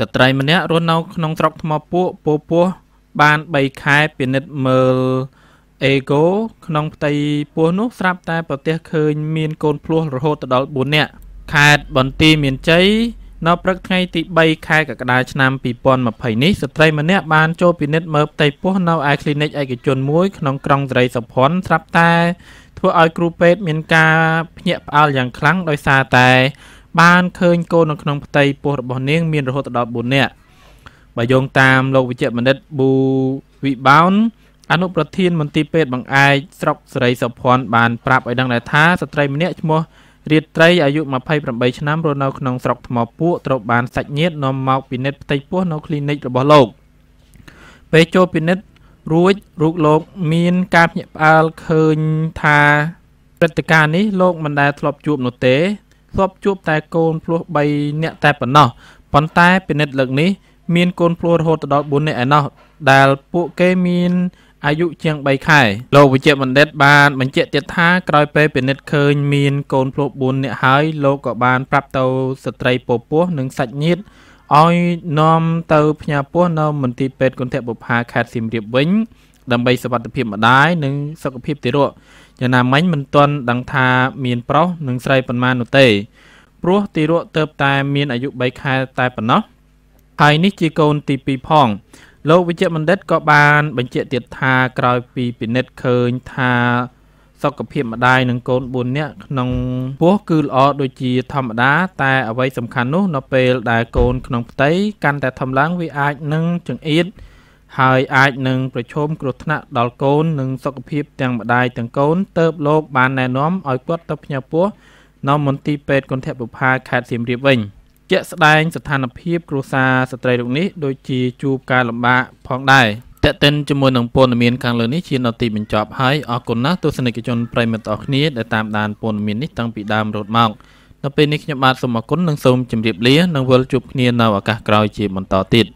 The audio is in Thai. สตรายมันเนี้ยรถน้องน้องตรอกมาปุ๊บปุ๊บปุ๊บบานใบคายเป็นเน็ตเมลเอโก้น้องไตปัวนุสรับตาปฏิเคยมีนโกนพลัวโรตดอลบุญเนี่ยขาดบอลตีมีนใจนอปรักไงติใบคายกับกระดาษนำปีปอนมาไผ่นี้สตรายมันเนี้ยบานโจเป็นเน็ตเมลไตปัวน้องไอคลินิกไอเกจจนมุ้ยน้องกรองไตสะพอนรับตาทั่วไอกรูเปตมีนกาเนียบเอาอย่างครั้งโดยซาตายบ้านเคยโกนขนมไตปวดบ่อเนียงมีนรถดอกบุญเนี่ยใบยงตามโลกวิจัยมันเด็ดบูวิบ้านอนุประทินมันตีเป็ดบางไอสระสไรสะพอนบานปราบไอดังไหนท้าสตรีมันเนี่ยชั่วโมงเรียดไตรอายุมาไพ่ประใบชนะโรนัลขนมสระหมอปุ๊ตรบานสักเนียดนมเมาปิเนตไตปัวนคลินิกระบอโลกเปโจปิเนตรู้รุกโลกมีนกาเนียบอาเคยทาปฏิการนี้โลกมันได้ทลบจูบหนุเตสอบจูบแต่โกนพลัวใบเนี่ยแต่ปนเนาะปนแต่เป็นเน็ตเหล็กนี้มีนโกนพลัวโหดดอกบุญเนี่ยเนาะดาลปุเกมีนอายุเชียงใบไข่โลกวิเจมันเด็ดบานมันเจตเจตท้ากลายไปเป็นเน็ตเคยมีนโกนพลัวบุญเนี่ยหายโลกบานปรับเตาสตรีปปัวหนึ่งสัญญิตอ้อยนอมเตาพญาปัวนอมมันตีเป็ดคนเทพบุพาแคดซิมเรียบวิ้งดังใบสวัสดิพิมพ์มาได้หนึ่งสกพิมพ์ติโร่ยานาไม้มันตอนดังทามีนเปล่าหนึ่งไซปันมานุเตยปลัวติโร่เติบตายมีนอายุใบคายตายปันเนาะไทยนิจิโกนตีปีพองโลกวิเจมันเด็ดก็บานบัญเจติดทากลายปีปิเน็ตเคยทาสกพิมพ์มาได้หนึ่งโกนบุญเนี่ยน้องปลัวคืออโดยจีธรรมดาตายเอาไว้สำคัญนู้นเปลได้โกนน้องไตกันแต่ทำล้างวิอาจหนึ่งจึงอีดหายอาจหนึ่งประชมกรุธนะดอลโกนหนึ่งสกพิบแต่งบดายแต่งโกนเติบโลกบานแนน้อมอ้อยกวดตบหยาปัวน้อมมนตีเป็ดคนแทบบุพาขาดเสียมเรียบวิ่งเจสดายสถานพิบกรุซาสตรีตรงนี้โดยจีจูบการลำบากพองได้แต่เต็นจำนวนหนังปนเมียนกลางเลยนี้ชีนอตีเป็นจอบหายออกกลนะตัวสนิทจนไพรมันออกนี้ได้ตามดานปนเมียนนี้ตั้งปีดามรดมองนับเป็นนิคยมาสมกุลหนังสมจมเรียบเลี้ยหนังเวลจุบเนียนนาวอากาศกลายจีมันต่อติด